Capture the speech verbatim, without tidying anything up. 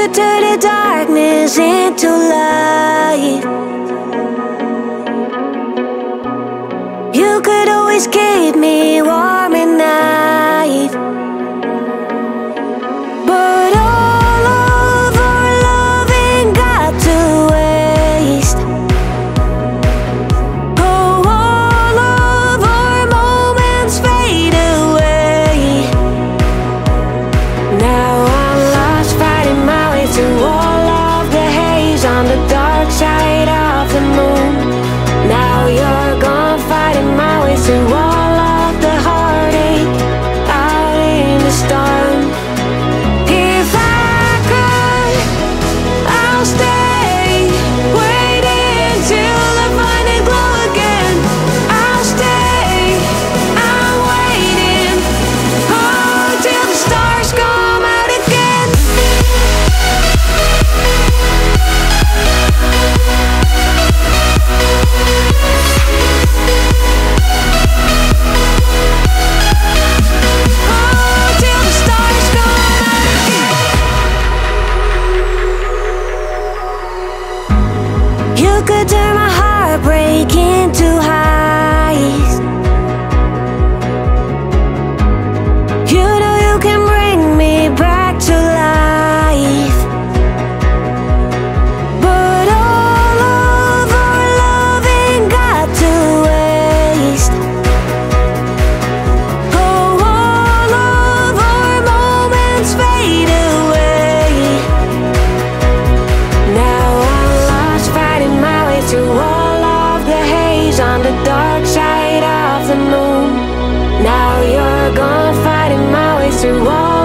could turn the darkness into light. You could always keep me warm at night. But all of our love ain't got to waste. Oh, all of our moments fade away. Now I'm lost, fighting my way through all of the haze on the dark side of the moon. Now you're gone, fighting my way through all of the heartache out in the storm. If I could, I'll stay, waiting till I find the glow again. I'll stay, I'm waiting, oh, till the stars come out again. Oh, till the stars come out again. You could turn my heartbreak into highs. You know you can bring me back to life. But all of our love ain't got to waste. Oh, all of our moments fade away. Now I'm lost, fighting my way through all of the haze on the dark side of the moon. Now you're gone, fighting my way through all